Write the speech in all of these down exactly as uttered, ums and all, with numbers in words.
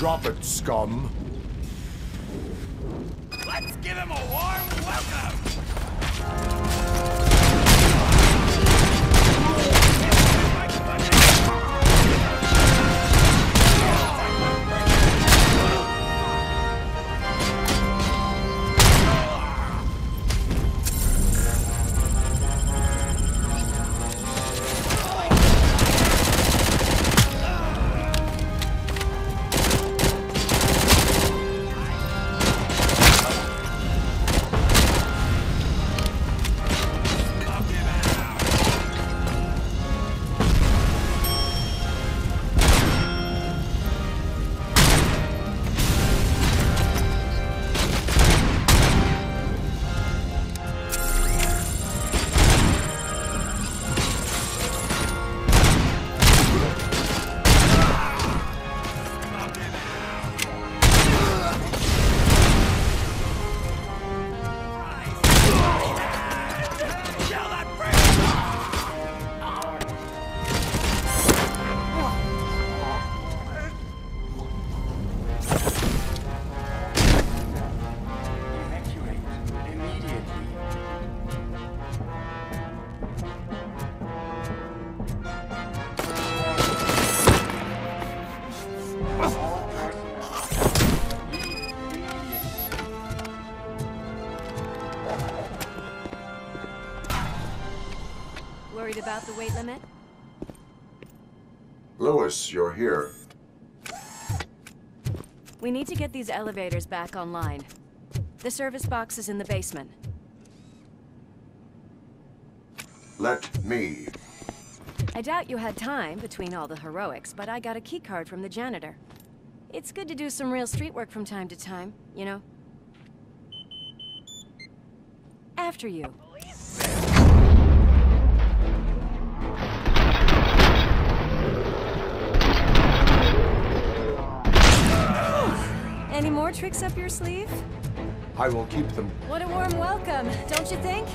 Drop it, scum. Let's give him a warm welcome! Worried about the weight limit? Lois, you're here. We need to get these elevators back online. The service box is in the basement. Let me. I doubt you had time between all the heroics, but I got a keycard from the janitor. It's good to do some real street work from time to time, you know? After you. Any more tricks up your sleeve? I will keep them. What a warm welcome, don't you think?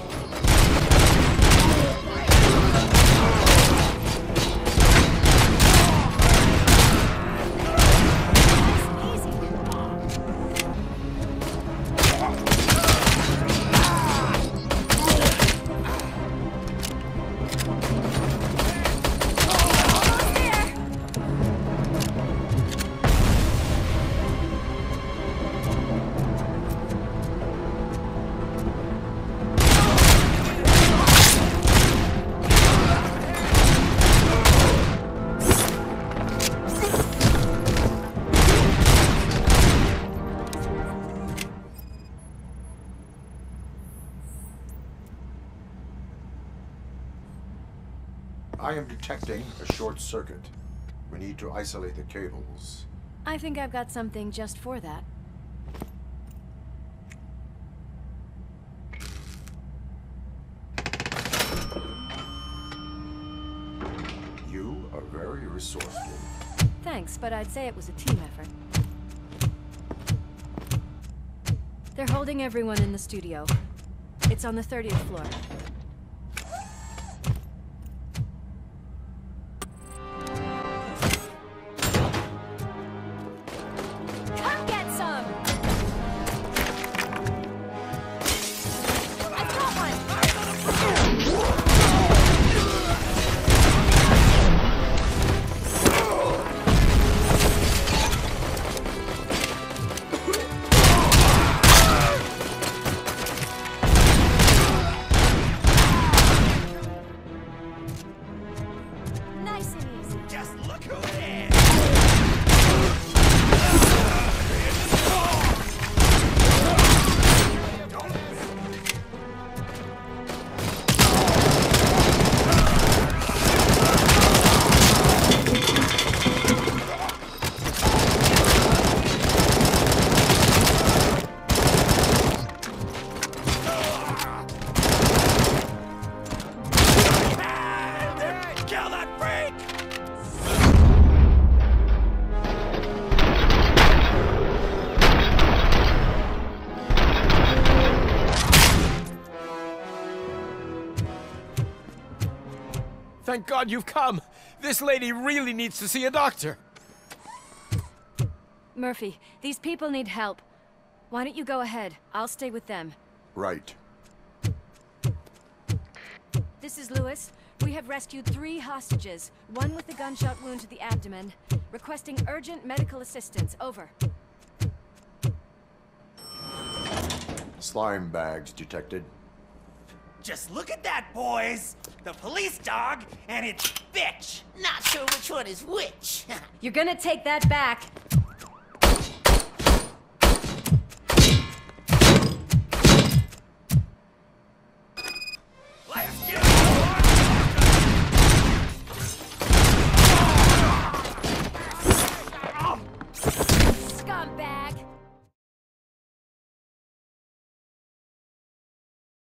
I am detecting a short circuit. We need to isolate the cables. I think I've got something just for that. You are very resourceful. Thanks, but I'd say it was a team effort. They're holding everyone in the studio. It's on the thirtieth floor. Thank God you've come! This lady really needs to see a doctor! Murphy, these people need help. Why don't you go ahead? I'll stay with them. Right. This is Lewis. We have rescued three hostages, one with a gunshot wound to the abdomen. Requesting urgent medical assistance. Over. Slime bags detected. Just look at that, boys! The police dog and its bitch! Not sure which one is which. You're gonna take that back.